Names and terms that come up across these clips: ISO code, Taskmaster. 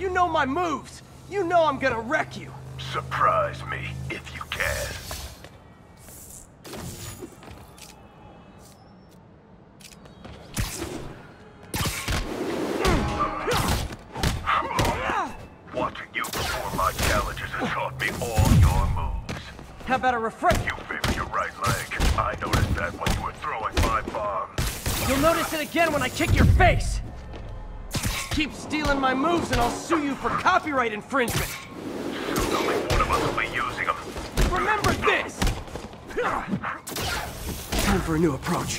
you know my moves. You know I'm gonna wreck you. Surprise me if you can. Watching you perform my challenges has taught me all your moves. How about a refresh? You favor your right leg. I noticed that when you were throwing my bombs. You'll notice it again when I kick your face. Keep stealing my moves and I'll sue you for copyright infringement. Only one of us will be using them. Remember this! Time for a new approach.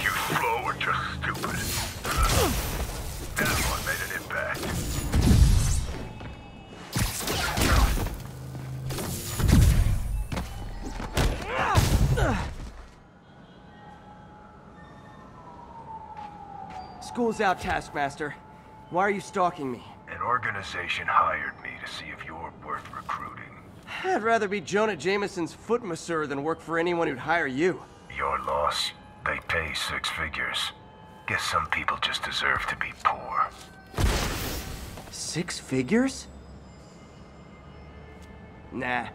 You slow or just stupid. That one made an impact. School's out, Taskmaster. Why are you stalking me? An organization hired me to see if you're worth recruiting. I'd rather be Jonah Jameson's foot masseur than work for anyone who'd hire you. Your loss. They pay 6 figures. Guess some people just deserve to be poor. 6 figures? Nah.